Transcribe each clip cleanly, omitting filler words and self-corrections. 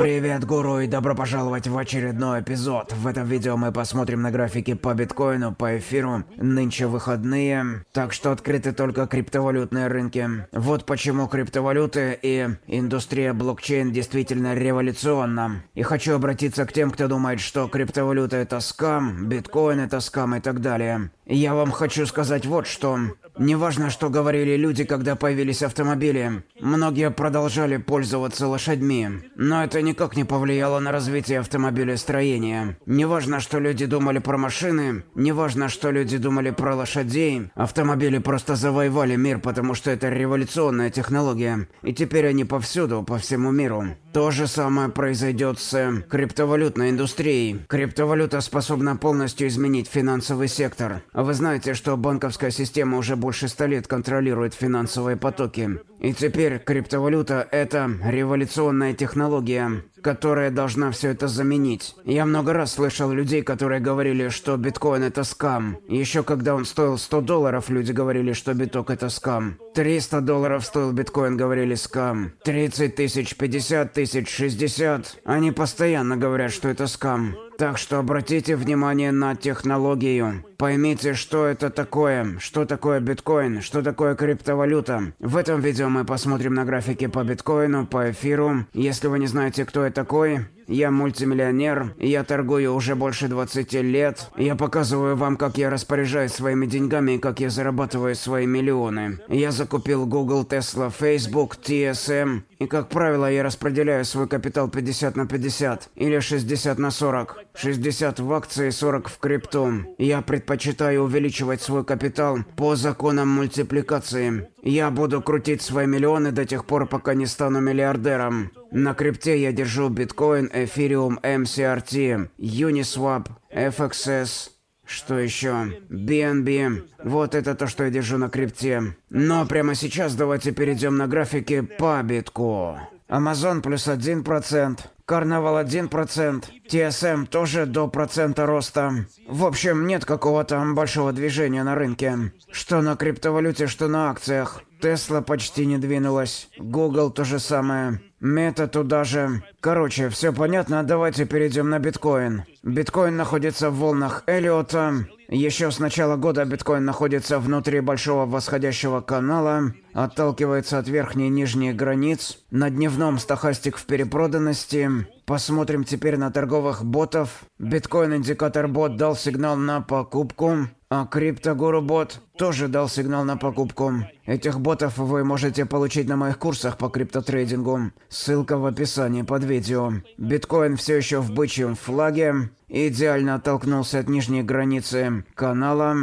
Привет, гуру, и добро пожаловать в очередной эпизод. В этом видео мы посмотрим на графики по биткоину, по эфиру. Нынче выходные, так что открыты только криптовалютные рынки. Вот почему криптовалюты и индустрия блокчейн действительно революционна. И хочу обратиться к тем, кто думает, что криптовалюта это скам, биткоин это скам и так далее. Я вам хочу сказать вот что. Неважно, что говорили люди, когда появились автомобили. Многие продолжали пользоваться лошадьми. Но это никак не повлияло на развитие автомобилестроения. Неважно, что люди думали про машины. Неважно, что люди думали про лошадей. Автомобили просто завоевали мир, потому что это революционная технология. И теперь они повсюду, по всему миру. То же самое произойдет с криптовалютной индустрией. Криптовалюта способна полностью изменить финансовый сектор. Вы знаете, что банковская система уже больше 100 лет контролирует финансовые потоки. И теперь криптовалюта – это революционная технология, которая должна все это заменить. Я много раз слышал людей, которые говорили, что биткоин это скам. Еще когда он стоил 100 долларов, люди говорили, что биток это скам. 300 долларов стоил биткоин, говорили скам. 30 тысяч, 50 тысяч, 60. Они постоянно говорят, что это скам. Так что обратите внимание на технологию. Поймите, что это такое. Что такое биткоин, что такое криптовалюта. В этом видео мы посмотрим на графики по биткоину, по эфиру. Если вы не знаете, кто я такой, я мультимиллионер, я торгую уже больше 20 лет. Я показываю вам, как я распоряжаюсь своими деньгами и как я зарабатываю свои миллионы. Я закупил Google, Tesla, Facebook, TSM. И, как правило, я распределяю свой капитал 50 на 50 или 60 на 40. 60 в акции, 40 в крипту. Я предпочитаю увеличивать свой капитал по законам мультипликации. Я буду крутить свои миллионы до тех пор, пока не стану миллиардером. На крипте я держу биткоин, эфириум, MCRT, Uniswap, FXS, что еще? BNB. Вот это то, что я держу на крипте. Но прямо сейчас давайте перейдем на графики по битку. Amazon плюс 1%. Карнавал 1%, TSM тоже до процента роста. В общем, нет какого-то большого движения на рынке. Что на криптовалюте, что на акциях. Tesla почти не двинулась. Google то же самое. Мета туда же. Короче, все понятно, давайте перейдем на биткоин. Биткоин находится в волнах Элиота. Еще с начала года биткоин находится внутри большого восходящего канала, отталкивается от верхней и нижней границ. На дневном стохастик в перепроданности. Посмотрим теперь на торговых ботов. Биткоин-индикатор бот дал сигнал на покупку, а криптогуру бот тоже дал сигнал на покупку. Этих ботов вы можете получить на моих курсах по криптотрейдингу. Ссылка в описании под видео. Биткоин все еще в бычьем флаге. Идеально оттолкнулся от нижней границы канала.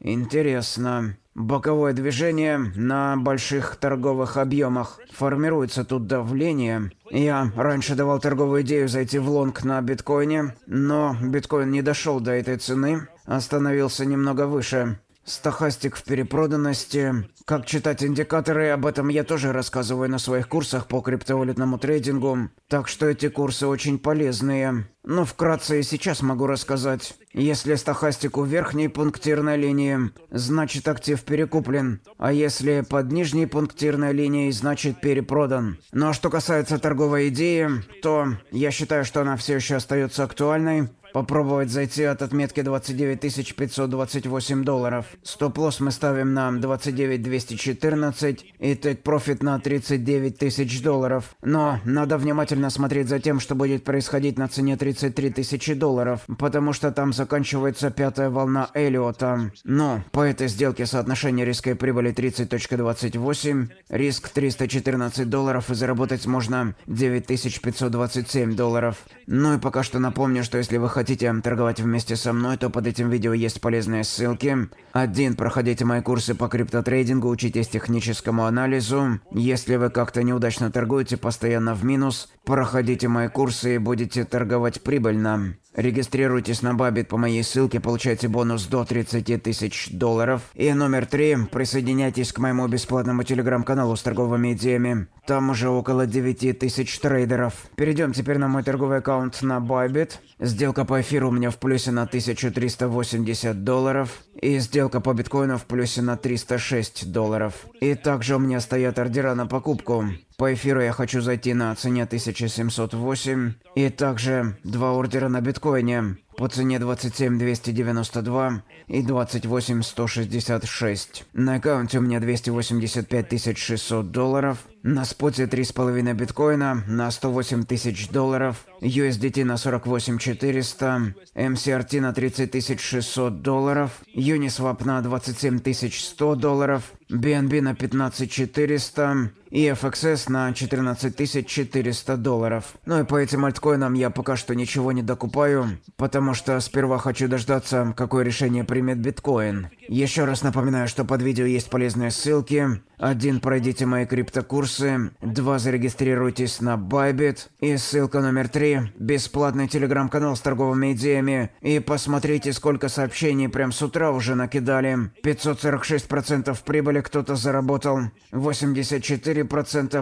Интересно. Боковое движение на больших торговых объемах. Формируется тут давление. Я раньше давал торговую идею зайти в лонг на биткоине, но биткоин не дошел до этой цены, остановился немного выше. Стохастик в перепроданности. Как читать индикаторы, об этом я тоже рассказываю на своих курсах по криптовалютному трейдингу. Так что эти курсы очень полезные. Но вкратце и сейчас могу рассказать. Если стохастик у верхней пунктирной линии, значит актив перекуплен. А если под нижней пунктирной линией, значит перепродан. Ну а что касается торговой идеи, то я считаю, что она все еще остается актуальной. Попробовать зайти от отметки 29 528 долларов. Стоп-лосс мы ставим на 29 214 и тейк-профит на 39 тысяч долларов. Но надо внимательно смотреть за тем, что будет происходить на цене 33 тысячи долларов, потому что там заканчивается пятая волна Элиота. Но по этой сделке соотношение риска и прибыли 30.28, риск 314 долларов и заработать можно 9 527 долларов. Ну и пока что напомню, что если вы хотите торговать вместе со мной, то под этим видео есть полезные ссылки. 1. Проходите мои курсы по криптотрейдингу, учитесь техническому анализу. Если вы как-то неудачно торгуете, постоянно в минус, проходите мои курсы и будете торговать прибыльно. Регистрируйтесь на Bybit по моей ссылке, получайте бонус до 30 тысяч долларов. И номер 3. Присоединяйтесь к моему бесплатному телеграм-каналу с торговыми идеями. Там уже около 9 тысяч трейдеров. Перейдем теперь на мой торговый аккаунт на Bybit. Сделка по эфиру у меня в плюсе на 1380 долларов. И сделка по биткоину в плюсе на 306 долларов. И также у меня стоят ордера на покупку. По эфиру я хочу зайти на цене 1708 и также два ордера на биткоине по цене 27292 и 28166. На аккаунте у меня 285 600 долларов, на споте 3,5 биткоина на 108 тысяч долларов, USDT на 48 400, MCRT на 30 600 долларов, Uniswap на 27 100 долларов, BNB на 15 400 и FXS на 14 400 долларов. Ну и по этим альткоинам я пока что ничего не докупаю, потому что сперва хочу дождаться, какое решение примет биткоин. Еще раз напоминаю, что под видео есть полезные ссылки. 1. Пройдите мои криптокурсы. 2. Зарегистрируйтесь на Bybit. И ссылка номер 3. Бесплатный телеграм-канал с торговыми идеями. И посмотрите, сколько сообщений прям с утра уже накидали. 546% прибыли кто-то заработал. 84%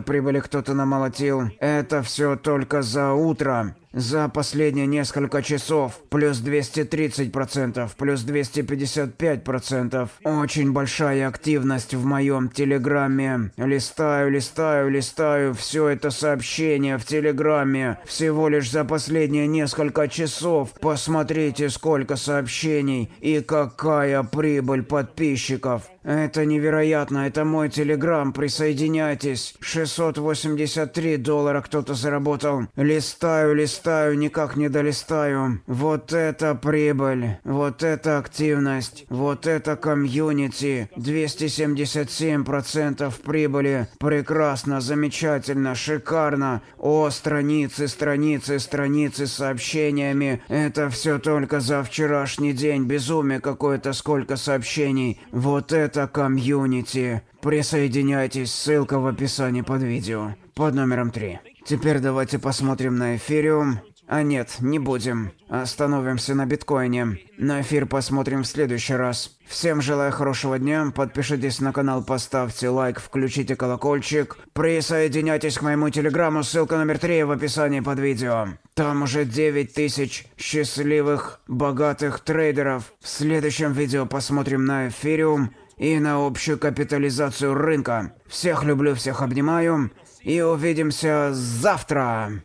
прибыли кто-то намолотил. Это все только за утро. За последние несколько часов плюс 230%, плюс 255%. Очень большая активность в моем телеграме. Листаю все это сообщение в телеграме. Всего лишь за последние несколько часов. Посмотрите, сколько сообщений и какая прибыль подписчиков. Это невероятно, это мой телеграм, присоединяйтесь. 683 доллара кто-то заработал. Листаю, никак не долистаю. Вот это прибыль, вот это активность, вот это комьюнити. 277% прибыли. Прекрасно, замечательно, шикарно. О, страницы с сообщениями. Это все только за вчерашний день. Безумие какое-то, сколько сообщений. Вот это комьюнити. Присоединяйтесь, ссылка в описании под видео. Под номером 3. Теперь давайте посмотрим на эфириум. А нет, не будем. Остановимся на биткоине. На эфир посмотрим в следующий раз. Всем желаю хорошего дня. Подпишитесь на канал, поставьте лайк, включите колокольчик. Присоединяйтесь к моему телеграмму, ссылка номер 3 в описании под видео. Там уже 9000 счастливых, богатых трейдеров. В следующем видео посмотрим на эфириум и на общую капитализацию рынка. Всех люблю, всех обнимаю. И увидимся завтра.